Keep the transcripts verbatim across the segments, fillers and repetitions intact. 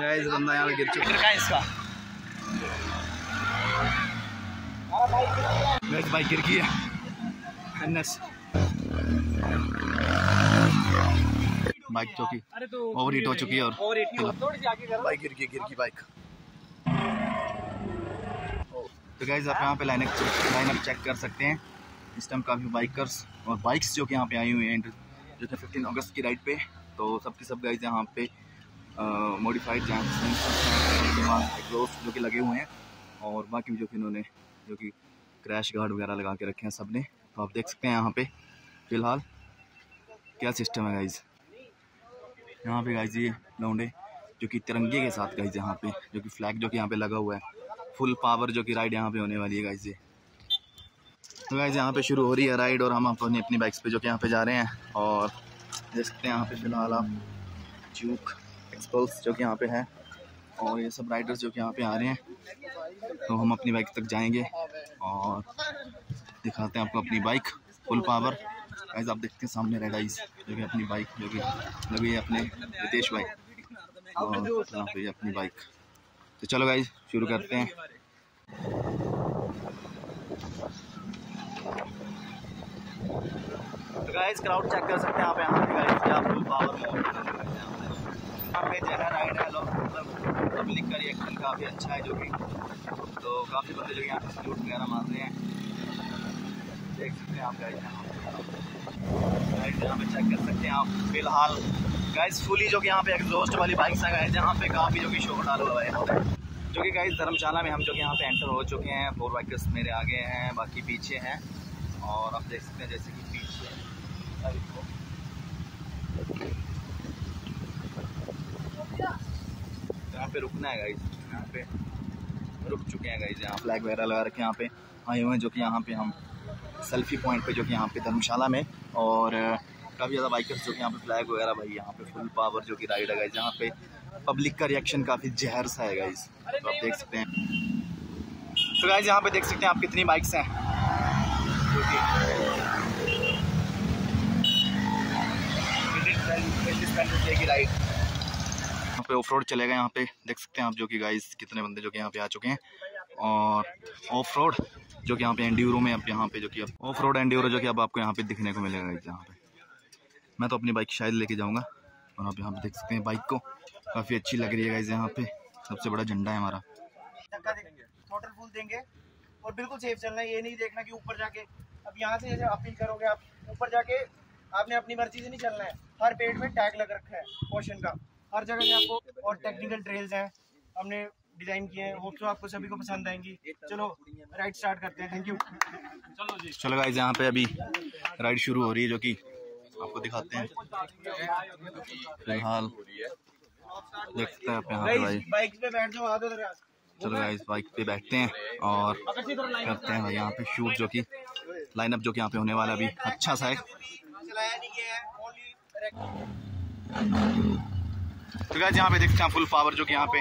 Guys बंदा यहाँ गिर चुका है इसका। गाइस बाइक गिर गई है, बाइक चौकी ओवरहीट हो चुकी है और बाइक गिर गई गिर गई बाइक। तो गाइज आप यहाँ पे लाइन लाइनअप चेक कर सकते हैं। इस टाइम काफ़ी बाइकर्स और बाइक्स जो कि यहाँ पे आई हुई हैं जो कि फिफ्टीन अगस्त की राइड पे, तो सबके सब गाइज यहाँ पे मॉडिफाइड ग्लोव्स जो कि लगे हुए हैं और बाकी जो कि इन्होंने जो कि क्रैश गार्ड वगैरह लगा के रखे हैं सब ने। तो आप देख सकते हैं यहाँ पे फिलहाल क्या सिस्टम है गाइज। यहाँ पे गाइज ये लौंडे जो कि तिरंगे के साथ गाइज यहाँ पे जो कि फ्लैग जो कि यहाँ पे लगा हुआ है, फुल पावर जो कि राइड यहाँ पे होने वाली है गाइज। ये तो गाइज यहाँ पे शुरू हो रही है राइड और हम अपनी अपनी बाइक्स पे जो कि यहाँ पे जा रहे हैं। और देख सकते हैं यहाँ पे फिलहाल आप ड्यूक एक्सपल्स जो कि यहाँ पे है और ये सब राइडर्स जो कि यहाँ पे आ रहे हैं। तो हम अपनी बाइक तक जाएँगे और दिखाते हैं आपको अपनी बाइक फुल पावर। गाइस आप देखते हैं सामने रेड आइज जो कि अपनी बाइक जो कि लगी है अपने रितेश भाई और यहाँ पे अपनी बाइक। तो चलो गाइस शुरू करते हैं। तो गाइस क्राउड चेक कर सकते हैं आप यहाँ पे गाइस कि आप लोग पावर मोड यहाँ पे जो है राइड है, लोग मतलब पब्लिक का रिएक्शन काफ़ी अच्छा है जो कि, तो काफ़ी बंदे जो कि यहाँ पे सल्यूट वगैरह मार रहे हैं। देख सकते हैं आप गाइस यहाँ राइट यहाँ पे चेक कर सकते हैं आप फिलहाल गाइस फुली जो कि यहाँ पे एग्जॉस्ट वाली बाइक्स है गाइस यहाँ पे काफ़ी जो कि शोर डाल हुआ है यहाँ पे। जो कि गाइस धर्मशाला में हम जो कि यहाँ पे एंटर हो चुके हैं। फोर बाइकर्स मेरे आगे हैं बाकी पीछे हैं और आप देख सकते हैं जैसे कि पीछे यहाँ पे रुकना है गाइस, यहाँ पे रुक चुके हैं गाइस। यहाँ फ्लैग वगैरह लगा रखे हैं यहाँ पे हाईवे में जो कि यहाँ पे हम सेल्फी पॉइंट पे जो कि यहाँ पे धर्मशाला में, और काफ़ी ज़्यादा बाइकर्स जो कि यहाँ पे फ्लैग वगैरह भाई यहाँ पे फुल पावर जो कि राइड है गाइस। यहाँ पे पब्लिक का रिएक्शन काफ़ी जहर सा है गाइस, तो आप देख सकते हैं। तो गाइस यहाँ पे देख सकते हैं आप कितनी बाइक्स हैं जो कि राइड यहाँ पे ऑफ रोड चलेगा। यहाँ पे देख सकते हैं आप जो कि गाइस कितने बंदे जो कि यहाँ पे आ चुके हैं और ऑफ रोड जो कि यहाँ पे एंड्यूरो में अब यहाँ पे जो कि अब ऑफ रोड एंड्यूरो जो कि अब आपको यहाँ पे दिखने को मिलेगा। यहाँ पे मैं तो अपनी बाइक शायद लेके जाऊँगा और आप यहाँ पे देख सकते हैं बाइक को काफ़ी अच्छी लग रही है गाइस। यहाँ पे सबसे बड़ा झंडा है हमारा, टोटल फुल देंगे और बिल्कुल सेफ चलना है। ये नहीं देखना कि ऊपर जाके, अब यहाँ से जैसे अपील करोगे आप ऊपर जाके आपने अपनी मर्जी से नहीं चलना है। हर पेड़ में टैग लग रखा है पोर्शन का हर जगह से आपको, और टेक्निकल ट्रेल्स हैं हमने डिजाइन किए हैं। होप सो आपको सभी को पसंद आएंगी। चलो राइड स्टार्ट करते हैं, थैंक यू। चलो जी चलो गाइस यहाँ पे अभी राइड शुरू हो रही है जो कि आपको दिखाते हैं फिलहाल। देख सकते हैं आप यहाँ पे बाइक पे बैठ जाओ। चलो गाइस बाइक पे बैठते हैं और करते हैं यहाँ पे शूट जो कि लाइनअप जो कि यहाँ पे होने वाला अभी अच्छा सा है। तो गाइस यहाँ पे देखते हैं फुल पावर जो कि यहाँ पे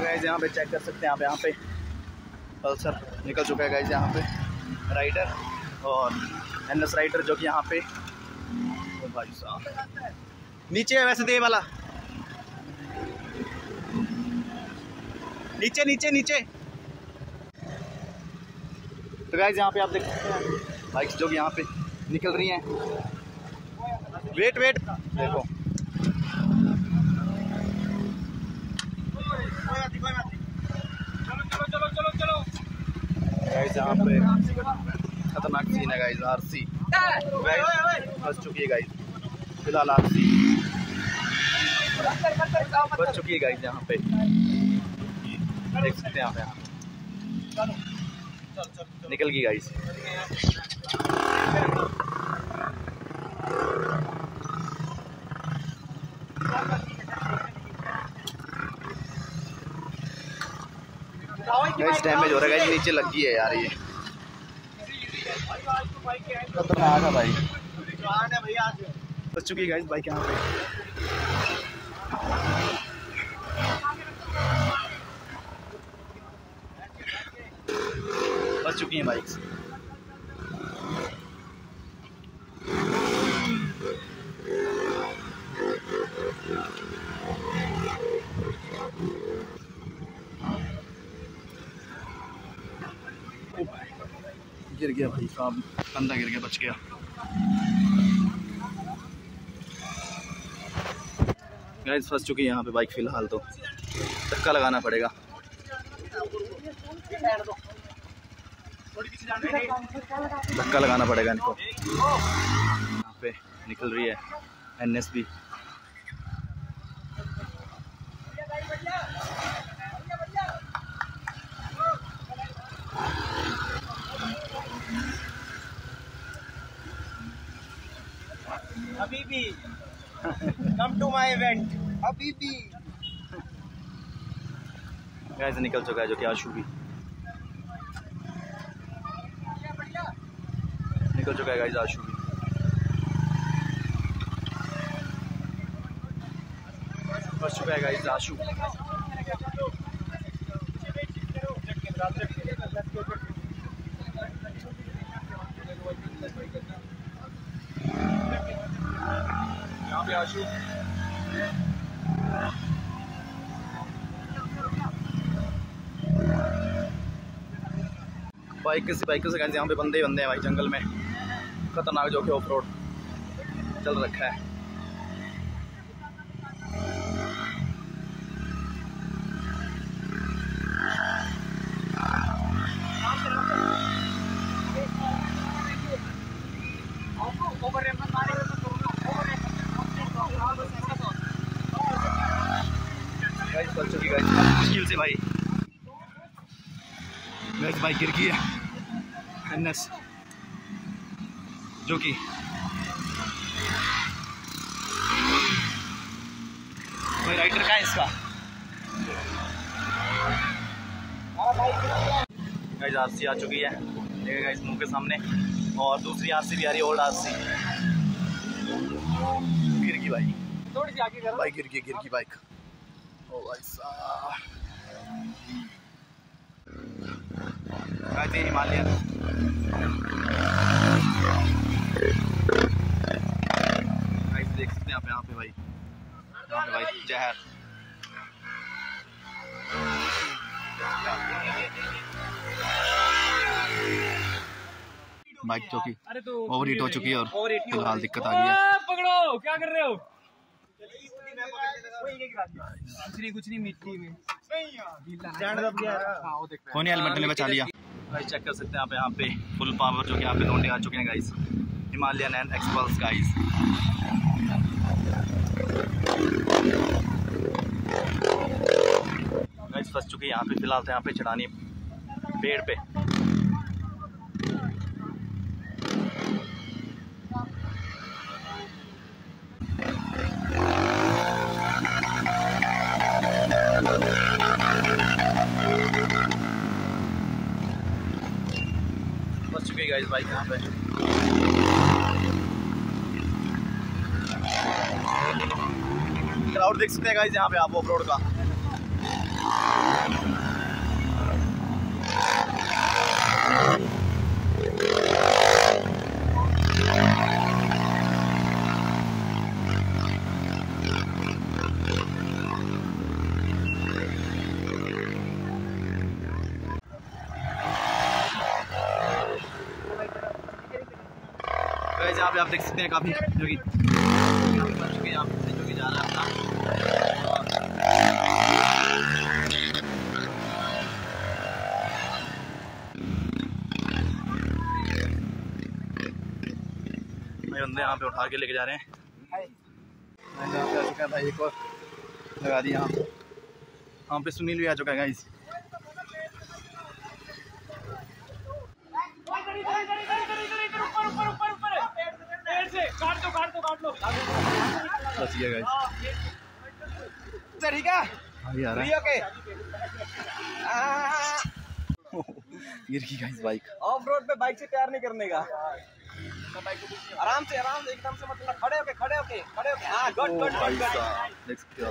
गाइस यहाँ पे चेक कर सकते हैं आप यहाँ पे पल्सर निकल चुका है गाइस। यहाँ पे राइडर और एनएस राइडर जो कि यहाँ पे तो भाई साहब नीचे है वैसे दे वाला नीचे नीचे नीचे। तो गाइस यहाँ पे आप देख सकते हैं बाइक्स जो कि यहाँ पे निकल रही हैं। वेट वेट देखो गाइस यहाँ पे खतरनाक सीन है गाइस। आरसी बच चुकी है गाइस फिलहाल, आरसी बच चुकी है गाइस। यहाँ पे देख सकते हैं आप यहाँ निकल गई गाइस। गाइस डैमेज हो रहा है गाइस, नीचे लग गई है यार ये। खतरनाक है भाई, बच चुकी है बाइक यहाँ पे। बच चुकी हैं बाइक से। गिर गया भाई साहब, अंधा गिर गया, बच गया। गाइस फंस चुकी है यहाँ पे बाइक फिलहाल, तो धक्का लगाना पड़ेगा। धक्का लगाना पड़ेगा इनको। यहाँ पे निकल रही है एन एस बी। अभी भी कम टू माई इवेंट, अभी भी कैसे निकल चुका है जो कि आशु भी हो चुका है गाइस। आशु भी बच चुका है गाइस। आशु यहाँ पे आशु बाइक से बाइक से गाइस यहाँ पे बंदे ही बंदे हैं भाई जंगल में। खतरनाक जो कि ऑफ रोड चल रखा है। गाइस बच चुकी गाइस मुश्किल से भाई। गाइस बाइक गिर गई है एन एस जो कि कोई राइडर का है इसका। गाइस आरसी आ चुकी है, देखिए गाइस मुंह के सामने, और दूसरी आरसी भी आ रही है। ओल्ड आरसी गिर की भाई, थोड़ी सी आगे बाइक गिर की गिर की बाइक। ओ भाई साहब हिमालयन गाइस देख सकते हैं आप यहाँ पे भाई, यहाँ पे भाई जहर। बाइक जो की ओवरहीट हो चुकी है और फिलहाल दिक्कत आ गई है। पकड़ो, क्या कर रहे हो? कुछ नहीं कुछ नहीं मिट्टी में कोनी हेलमेट ने बचा लिया। गाइस चेक कर सकते हैं आप यहाँ पे फुल पावर जो कि यहाँ पे लौंडे आ चुके हैं guys. Himalayan and Xpulse guys. Guys फंस चुके हैं यहाँ पे फिलहाल, तो यहाँ पे चढ़ानी पेड़ पे। फंस चुके गाइस भाई यहाँ पे। क्लाउड देख सकते हैं गाइस यहाँ पे आप ऑफ रोड का। गाइस यहाँ पे आप देख सकते हैं काफी जो कि यहाँ पे जो कि जा रहा है अपना। बंदे यहाँ पे उठा के लेके जा रहे हैं। आ चुका है भाई, एक और लगा दिया यहाँ पे। यहाँ पे सुनील भी आ चुका है गाइस। बच गया गाइस। ठीक है गिर गई गाइस बाइक। ऑफ रोड पे बाइक से प्यार नहीं करने का। आराम से आराम से एकदम से मतलब खड़े होके खड़े होके खड़े होके हां गुड गुड गुड देख सकते हो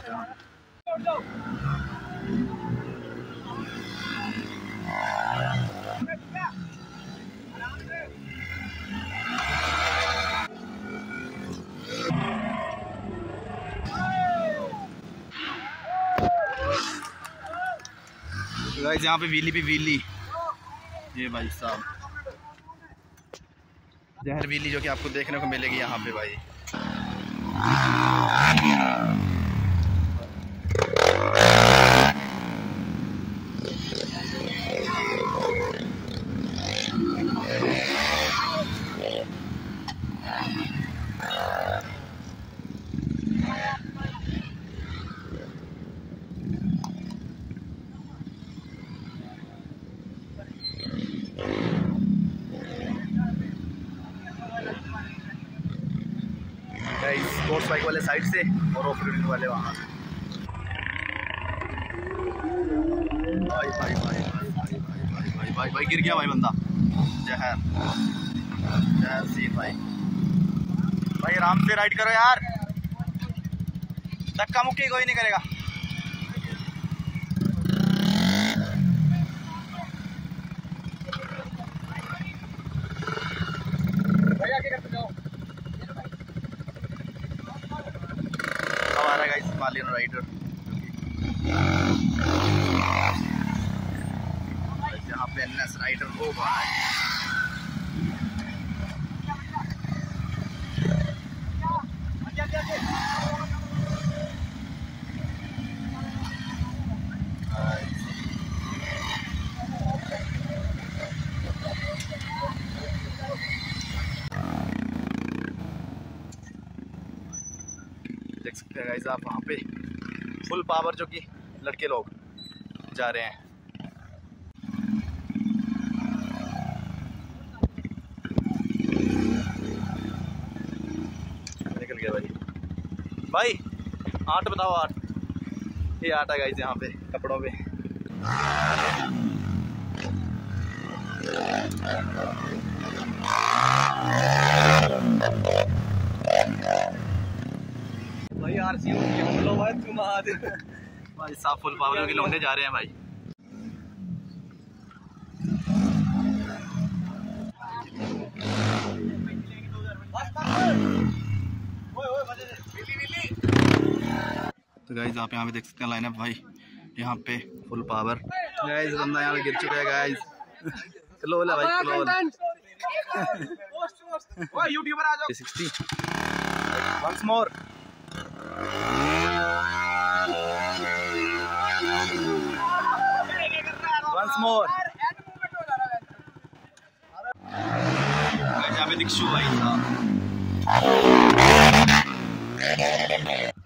आप गाइस। यहां पे व्हीली पे व्हीली ये भाई साहब जहर व्हीली जो कि आपको देखने को मिलेगी यहाँ पे भाई। स्पोर्ट्स बाइक वाले साइड से और ऑफ रोडिंग वाले वहाँ से। भाई भाई भाई भाई भाई भाई भाई भाई भाई गिर गया भाई बंदा। जहर जहर सी भाई भाई आराम से राइड करो यार, धक्का मुक्की कोई नहीं करेगा। मालियन राइडर यहाँ पे एनएस राइडर हो भाई। देख सकते हैं गाइस आप वहाँ पे फुल पावर जो कि लड़के लोग जा रहे हैं। निकल गया भाई भाई आठ बताओ आठ, ये आठ है गाइस यहाँ पे कपड़ों पे। भाई आरसी भाई साफ फुल पावर के लौंडे जा रहे हैं भाई। तो गाइज आप यहाँ पे देख सकते हैं लाइनअप भाई, यहाँ पे फुल पावर गाइज। बंदा यहाँ पे गिर चुका है गाइज। चलो बोला भाई चलो यूट्यूबर आ जाओ sixty once more. Once more. Javidik Shubhai.